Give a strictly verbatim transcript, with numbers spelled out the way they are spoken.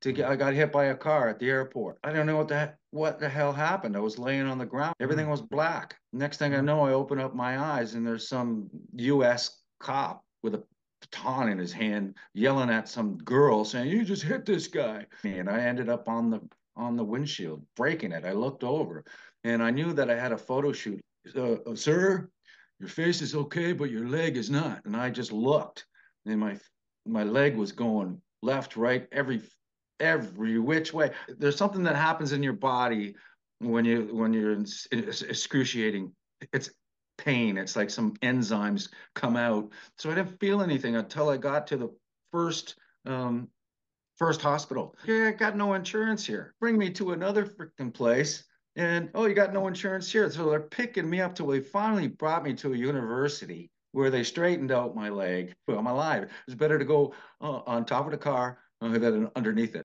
to get, I got hit by a car at the airport. I don't know what the, what the hell happened. I was laying on the ground. Everything was black. Next thing I know, I open up my eyes and there's some U S cop with a baton in his hand yelling at some girl saying, "You just hit this guy." And I ended up on the, on the windshield, breaking it. I looked over and I knew that I had a photo shoot. Uh, "Sir, your face is okay, but your leg is not." And I just looked and my, my leg was going left, right, every every which way. There's something that happens in your body when you when you're in, in excruciating it's pain. It's like some enzymes come out. So I didn't feel anything until I got to the first um first hospital. "Yeah, I got no insurance here." Bring me to another freaking place and, "Oh, you got no insurance here." So they're picking me up till they finally brought me to a university where they straightened out my leg. Well, I'm alive. It's better to go uh, on top of the car than underneath it.